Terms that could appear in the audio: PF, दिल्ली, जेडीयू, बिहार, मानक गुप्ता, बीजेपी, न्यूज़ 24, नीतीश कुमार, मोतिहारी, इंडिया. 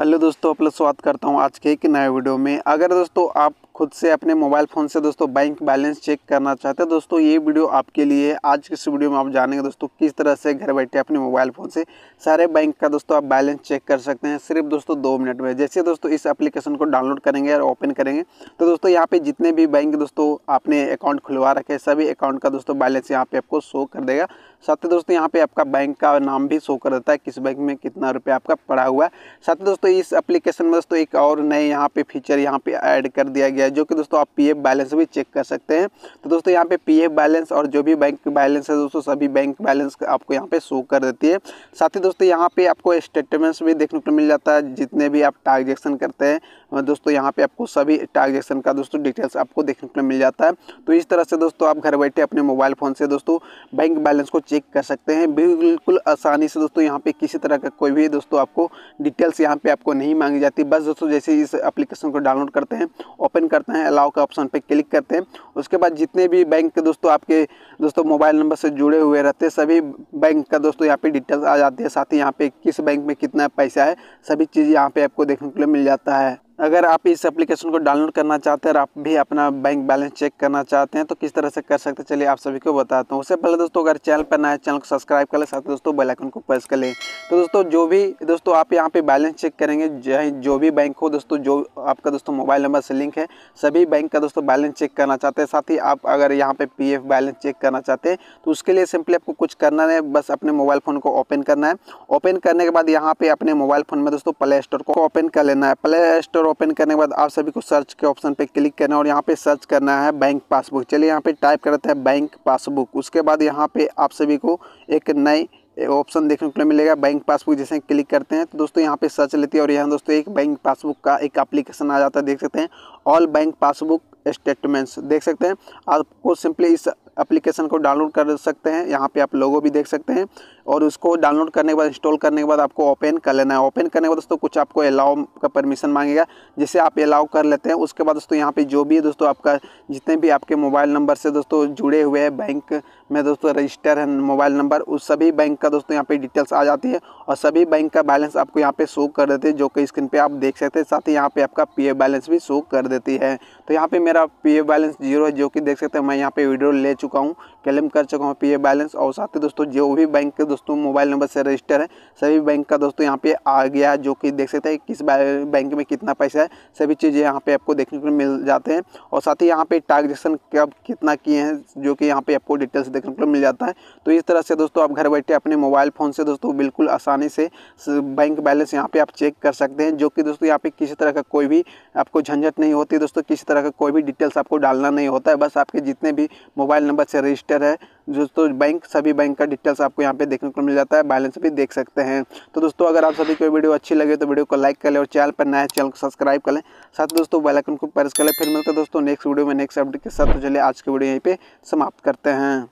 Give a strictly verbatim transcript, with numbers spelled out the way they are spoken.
Hello दोस्तों, आप लोग स्वागत करता हूं आज के एक नए वीडियो में। अगर दोस्तों आप खुद से अपने मोबाइल फ़ोन से दोस्तों बैंक बैलेंस चेक करना चाहते हैं दोस्तों, ये वीडियो आपके लिए है। आज के इस वीडियो में आप जानेंगे दोस्तों किस तरह से घर बैठे अपने मोबाइल फ़ोन से सारे बैंक का दोस्तों आप बैलेंस चेक कर सकते हैं सिर्फ दोस्तों दो मिनट में। जैसे दोस्तों इस एप्लीकेशन को डाउनलोड करेंगे और ओपन करेंगे तो दोस्तों यहाँ पर जितने भी बैंक दोस्तों आपने अकाउंट खुलवा रखे सभी अकाउंट का दोस्तों बैलेंस यहाँ पर आपको शो कर देगा। साथ ही दोस्तों यहाँ पे आपका बैंक का नाम भी शो कर देता है, किस बैंक में कितना रुपया आपका पड़ा हुआ है। साथ ही दोस्तों इस एप्लीकेशन में दोस्तों एक और नए यहाँ पे फीचर यहाँ पे ऐड कर दिया गया है, जो कि दोस्तों आप पीएफ बैलेंस भी चेक कर सकते हैं। तो दोस्तों यहाँ पे पीएफ बैलेंस और जो भी बैंक बैलेंस है दोस्तों सभी बैंक बैलेंस आपको यहाँ पे शो कर देती है। साथ ही दोस्तों यहाँ पे आपको स्टेटमेंट्स भी देखने को मिल जाता है, जितने भी आप ट्रांजेक्शन करते हैं दोस्तों यहाँ पे आपको सभी ट्रांजेक्शन का दोस्तों डिटेल्स आपको देखने को मिल जाता है। तो इस तरह से दोस्तों आप घर बैठे अपने मोबाइल फ़ोन से दोस्तों बैंक बैलेंस को चेक कर सकते हैं बिल्कुल आसानी से दोस्तों। यहाँ पे किसी तरह का कोई भी दोस्तों आपको डिटेल्स यहाँ पे आपको नहीं मांगी जाती। बस दोस्तों जैसे इस एप्लीकेशन को डाउनलोड करते हैं, ओपन करते हैं, अलाउ का ऑप्शन पे क्लिक करते हैं, उसके बाद जितने भी बैंक के दोस्तों आपके दोस्तों मोबाइल नंबर से जुड़े हुए रहते हैं सभी बैंक का दोस्तों यहाँ पे डिटेल्स आ जाती है। साथ ही यहाँ पे किस बैंक में कितना पैसा है सभी चीज़ यहाँ पे आपको देखने के लिए मिल जाता है। अगर आप इस एप्लीकेशन को डाउनलोड करना चाहते हैं और आप भी अपना बैंक बैलेंस चेक करना चाहते हैं तो किस तरह से कर सकते हैं, चलिए आप सभी को बताता हूँ। उससे पहले दोस्तों अगर चैनल पर नए चैनल को सब्सक्राइब कर लें, साथ ही दोस्तों बेल आइकन को प्रेस कर लें। तो दोस्तों जो भी दोस्तों आप यहाँ पे बैलेंस चेक करेंगे, चाहे जो भी बैंक हो दोस्तों जो आपका दोस्तों मोबाइल नंबर से लिंक है सभी बैंक का दोस्तों बैलेंस चेक करना चाहते हैं। साथ ही आप अगर यहाँ पर पी एफ बैलेंस चेक करना चाहते हैं तो उसके लिए सिंपली आपको कुछ करना है, बस अपने मोबाइल फ़ोन को ओपन करना है। ओपन करने के बाद यहाँ पर अपने मोबाइल फ़ोन में दोस्तों प्ले स्टोर को ओपन कर लेना है। प्ले स्टोर ओपन करने के बाद आप सभी को सर्च के ऑप्शन पे क्लिक करना है और यहाँ पे सर्च करना है बैंक पासबुक। चलिए यहाँ पे टाइप करते हैं बैंक पासबुक। उसके बाद यहाँ पे आप सभी को एक नई ऑप्शन देखने को मिलेगा बैंक पासबुक, जैसे क्लिक करते हैं तो दोस्तों यहाँ पे सर्च लेती है और यहाँ दोस्तों एक बैंक पासबुक का एक एप्लीकेशन आ जाता है। देख सकते हैं ऑल बैंक पासबुक स्टेटमेंट्स, देख सकते हैं आपको सिंपली इस एप्लीकेशन को डाउनलोड कर सकते हैं। यहाँ पे आप लोगों भी देख सकते हैं और उसको डाउनलोड करने के बाद इंस्टॉल करने के बाद आपको ओपन कर लेना है। ओपन करने के बाद दोस्तों कुछ आपको अलाउ का परमिशन मांगेगा, जिसे आप अलाउ कर लेते हैं। उसके बाद दोस्तों यहाँ पे जो भी दोस्तों आपका जितने भी आपके मोबाइल नंबर से दोस्तों जुड़े हुए हैं बैंक में दोस्तों रजिस्टर है मोबाइल नंबर, उस सभी बैंक का दोस्तों यहाँ पर डिटेल्स आ जाती है और सभी बैंक का बैलेंस आपको यहाँ पर शो कर देते हैं, जो कि स्क्रीन पर आप देख सकते हैं। साथ ही यहाँ पर आपका पी एफ बैलेंस भी शो कर देती है। तो यहाँ पर मेरा पी एफ बैलेंस जीरो है, जो कि देख सकते हैं मैं यहाँ पर वीडियो ले चुका हूँ, क्लेम कर चुका हूँ पी एफ बैलेंस। और साथ ही दोस्तों जो भी बैंक के दोस्तों मोबाइल नंबर से रजिस्टर है सभी बैंक का दोस्तों यहाँ पे आ गया, जो कि देख सकते हैं किस बैंक में कितना पैसा है सभी चीज़ें यहाँ पे आपको देखने को मिल जाते हैं। और साथ ही यहाँ पे ट्रांजेक्शन कब कितना किए हैं, जो कि यहाँ पे आपको डिटेल्स देखने को मिल जाता है। तो इस तरह से दोस्तों आप घर बैठे अपने मोबाइल फ़ोन से दोस्तों बिल्कुल आसानी से बैंक बैलेंस यहाँ पर आप चेक कर सकते हैं, जो कि दोस्तों यहाँ पर किसी तरह का कोई भी आपको झंझट नहीं होती दोस्तों, किसी तरह का कोई भी डिटेल्स आपको डालना नहीं होता है। बस आपके जितने भी मोबाइल नंबर से रजिस्टर है दोस्तों बैंक सभी बैंक का डिटेल्स आपको यहाँ पे देखने को मिल जाता है, बैलेंस भी देख सकते हैं। तो दोस्तों अगर आप सभी को वीडियो अच्छी लगे तो वीडियो को लाइक कर लें और चैनल पर नया चैनल को सब्सक्राइब कर लें, साथ दोस्तों बेल आइकन को प्रेस कर लें। फिर मिलते हैं दोस्तों नेक्स्ट वीडियो में नेक्स्ट अपडेट के साथ। तो चलिए आज की वीडियो यहीं पे समाप्त करते हैं।